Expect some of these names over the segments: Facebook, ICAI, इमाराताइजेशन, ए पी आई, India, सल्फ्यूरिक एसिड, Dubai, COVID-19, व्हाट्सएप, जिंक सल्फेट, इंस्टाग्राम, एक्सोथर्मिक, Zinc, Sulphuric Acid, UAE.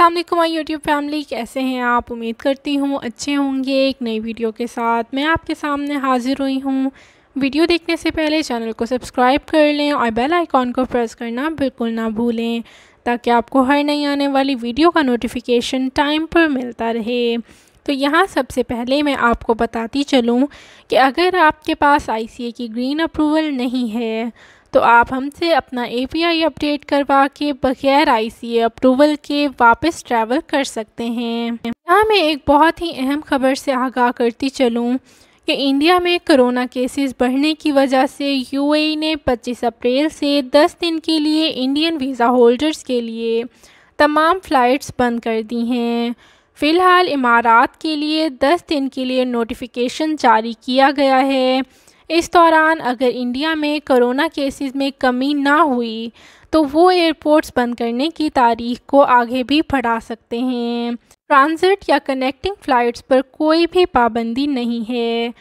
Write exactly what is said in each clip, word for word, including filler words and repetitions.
अस्सलाम वालेकुम my YouTube family, कैसे हैं आप? उम्मीद करती हूँ अच्छे होंगे। एक नई वीडियो के साथ मैं आपके सामने हाज़िर हुई हूँ। वीडियो देखने से पहले चैनल को सब्सक्राइब कर लें और बेल आइकॉन को प्रेस करना बिल्कुल ना भूलें ताकि आपको हर नई आने वाली वीडियो का नोटिफिकेशन टाइम पर मिलता रहे। तो यहाँ सबसे पहले मैं आपको बताती चलूँ कि अगर आपके पास आई सी ए आई की ग्रीन अप्रूवल नहीं है तो आप हमसे अपना ए पी आई अपडेट करवा के बग़ैर आई सी ए आई अप्रूवल के वापस ट्रैवल कर सकते हैं। यहाँ मैं एक बहुत ही अहम खबर से आगाह करती चलूँ कि इंडिया में कोरोना केसेस बढ़ने की वजह से यू ए ई ने पच्चीस अप्रैल से दस दिन के लिए इंडियन वीज़ा होल्डर्स के लिए तमाम फ़्लाइट्स बंद कर दी हैं। फ़िलहाल इमारात के लिए दस दिन के लिए नोटिफिकेशन जारी किया गया है। इस दौरान अगर इंडिया में कोरोना केसेस में कमी ना हुई तो वो एयरपोर्ट्स बंद करने की तारीख को आगे भी बढ़ा सकते हैं। ट्रांजिट या कनेक्टिंग फ़्लाइट्स पर कोई भी पाबंदी नहीं है।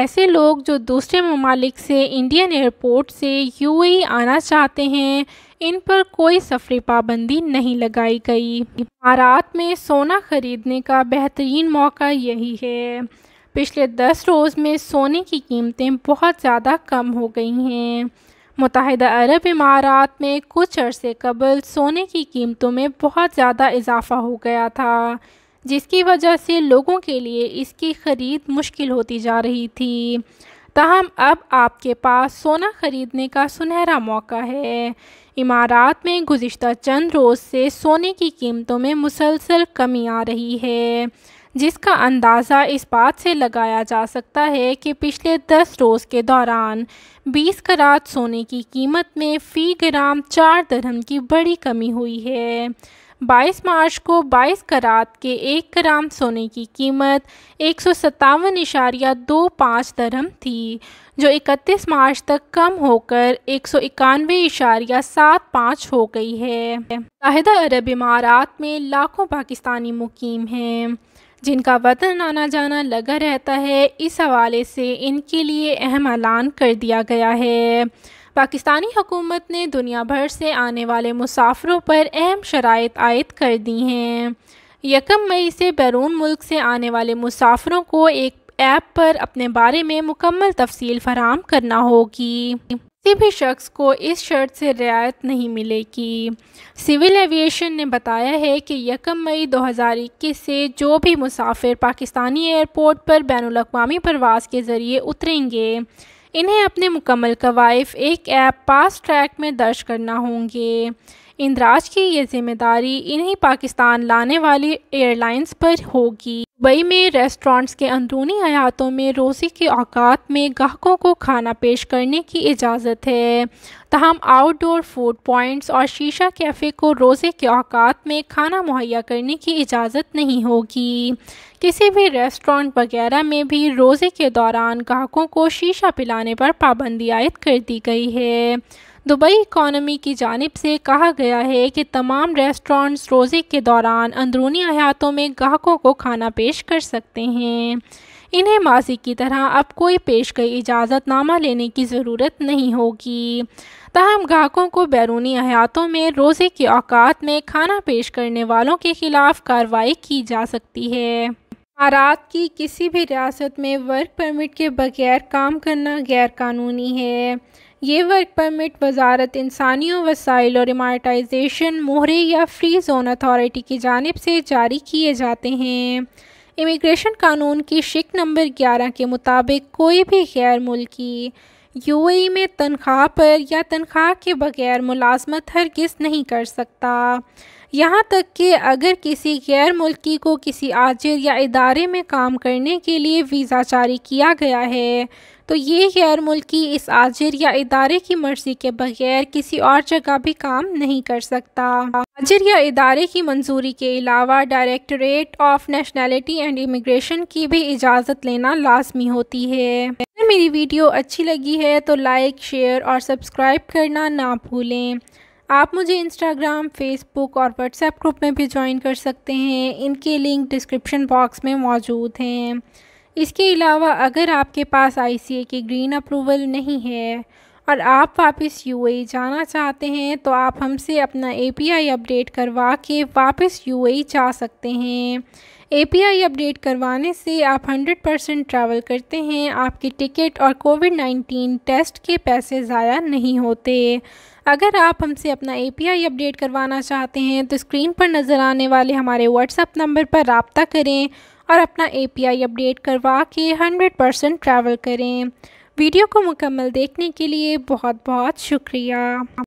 ऐसे लोग जो दूसरे ममालिक से इंडियन एयरपोर्ट से यू ए ई आना चाहते हैं, इन पर कोई सफरी पाबंदी नहीं लगाई गई। इमारात में सोना ख़रीदने का बेहतरीन मौका यही है। पिछले दस रोज़ में सोने की कीमतें बहुत ज़्यादा कम हो गई हैं। मुत्तहिदा अरब इमारात में कुछ अरसे कबल सोने की कीमतों में बहुत ज़्यादा इजाफ़ा हो गया था, जिसकी वजह से लोगों के लिए इसकी ख़रीद मुश्किल होती जा रही थी। ताहम अब आपके पास सोना ख़रीदने का सुनहरा मौका है। इमारात में गुज़िश्ता चंद रोज़ से सोने की कीमतों में मुसलसल कमी आ रही है, जिसका अंदाज़ा इस बात से लगाया जा सकता है कि पिछले दस रोज़ के दौरान बीस कैरेट सोने की कीमत में फ़ी ग्राम चार दरहम की बड़ी कमी हुई है। बाईस मार्च को बाईस कैरेट के एक ग्राम सोने की कीमत एक सौ सत्तावन इशारिया दो पाँच दरहम थी, जो इकतीस मार्च तक कम होकर एक सौ इक्यानवे इशारिया सात पाँच हो गई है। मुत्तहिदा अरब इमारात में लाखों पाकिस्तानी मुकीम हैं जिनका वतन आना जाना लगा रहता है। इस हवाले से इनके लिए अहम ऐलान कर दिया गया है। पाकिस्तानी हुकूमत ने दुनिया भर से आने वाले मुसाफिरों पर अहम शराइत आयद कर दी हैं। यकम मई से बैरून मुल्क से आने वाले मुसाफिरों को एक ऐप पर अपने बारे में मुकम्मल तफसील फराहम करना होगी। किसी भी शख्स को इस शर्त से रियायत नहीं मिलेगी। सिविल एविएशन ने बताया है कि यकम मई दो हज़ार इक्कीस से जो भी मुसाफिर पाकिस्तानी एयरपोर्ट पर बैनुल अक़वामी परवाज़ के ज़रिए उतरेंगे, इन्हें अपने मुकम्मल कवायफ एक ऐप पास ट्रैक में दर्ज करना होंगे। इंदराज की ये जिम्मेदारी इन्हीं पाकिस्तान लाने वाली एयरलाइंस पर होगी। दुबई में रेस्टोरेंट्स के अंदरूनी हयातों में रोज़ी के औकात में ग्राहकों को खाना पेश करने की इजाज़त है। तहम आउटडोर फूड पॉइंट्स और शीशा कैफ़े को रोज़े के औकात में खाना मुहैया करने की इजाज़त नहीं होगी। किसी भी रेस्टोरेंट वगैरह में भी रोज़े के दौरान ग्राहकों को शीशा पिलाने पर पाबंदी आयद कर दी गई है। दुबई इकॉनमी की जानिब से कहा गया है कि तमाम रेस्टोरेंट्स रोज़े के दौरान अंदरूनी हयातों में ग्राहकों को खाना पेश कर सकते हैं। इन्हें माजी की तरह अब कोई पेशगोई इजाज़तनामा लेने की ज़रूरत नहीं होगी। तहम ग्राहकों को बैरूनी हयातों में रोज़े के औकात में खाना पेश करने वालों के ख़िलाफ़ कार्रवाई की जा सकती है। इमारात की किसी भी रियासत में वर्क परमिट के बग़ैर काम करना गैर कानूनी है। ये वर्क परमिट वजारत इंसानियों वसाइल और इमारताइजेशन मोहरे या फ्री जोन अथॉरिटी की जानिब से जारी किए जाते हैं। इमिग्रेशन कानून की शिक नंबर ग्यारह के मुताबिक कोई भी गैर मुल्की यू ए ई में तनख्वाह पर या तनख्वाह के बग़ैर मुलाजमत हरगिज़ नहीं कर सकता। यहाँ तक कि अगर किसी गैर मुल्की को किसी आजिर या इदारे में काम करने के लिए वीज़ा जारी किया गया है तो ये गैर मुल्की इस आजिर या इदारे की मर्ज़ी के बग़ैर किसी और जगह भी काम नहीं कर सकता। आजिर या इदारे की मंजूरी के अलावा directorate of nationality and immigration की भी इजाज़त लेना लाजमी होती है। अगर मेरी वीडियो अच्छी लगी है तो लाइक, शेयर और सब्सक्राइब करना ना भूलें। आप मुझे इंस्टाग्राम, फेसबुक और व्हाट्सएप ग्रुप में भी ज्वाइन कर सकते हैं। इनके लिंक डिस्क्रिप्शन बॉक्स में मौजूद हैं। इसके अलावा अगर आपके पास आई सी ए आई की ग्रीन अप्रूवल नहीं है और आप वापस यूएई जाना चाहते हैं तो आप हमसे अपना एपीआई अपडेट करवा के वापस यूएई जा सकते हैं। एपीआई अपडेट करवाने से आप हंड्रेड परसेंट ट्रैवल करते हैं, आपकी टिकट और कोविड नाइन्टीन टेस्ट के पैसे ज़ाया नहीं होते। अगर आप हमसे अपना एपीआई अपडेट करवाना चाहते हैं तो स्क्रीन पर नज़र आने वाले हमारे व्हाट्सएप नंबर पर रब्ता करें और अपना एपीआई अपडेट करवा के हंड्रेड परसेंट ट्रैवल करें। वीडियो को मुकम्मल देखने के लिए बहुत बहुत शुक्रिया।